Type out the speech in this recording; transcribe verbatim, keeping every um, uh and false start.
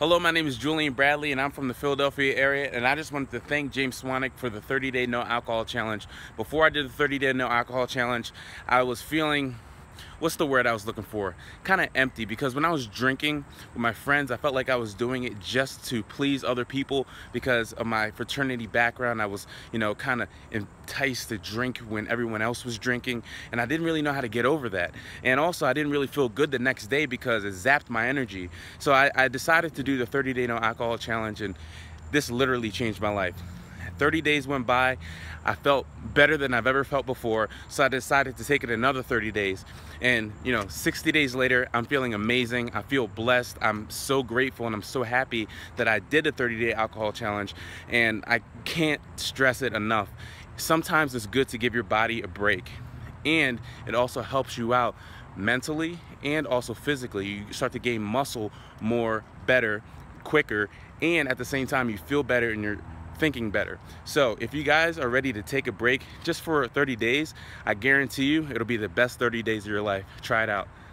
Hello, my name is Julian Bradley and I'm from the Philadelphia area, and I just wanted to thank James Swanick for the thirty day no alcohol challenge. Before I did the thirty day no alcohol challenge, I was feeling, what's the word I was looking for? Kind of empty, because when I was drinking with my friends, I felt like I was doing it just to please other people because of my fraternity background. I was, you know, kind of enticed to drink when everyone else was drinking, and I didn't really know how to get over that. And also, I didn't really feel good the next day because it zapped my energy. So I, I decided to do the thirty day no alcohol challenge, and this literally changed my life. thirty days went by, I felt better than I've ever felt before, so I decided to take it another thirty days. And you know, sixty days later, I'm feeling amazing, I feel blessed, I'm so grateful, and I'm so happy that I did a thirty day alcohol challenge, and I can't stress it enough. Sometimes it's good to give your body a break, and it also helps you out mentally and also physically. You start to gain muscle more, better, quicker, and at the same time, you feel better in your thinking better. So if you guys are ready to take a break just for thirty days, I guarantee you it'll be the best thirty days of your life. Try it out.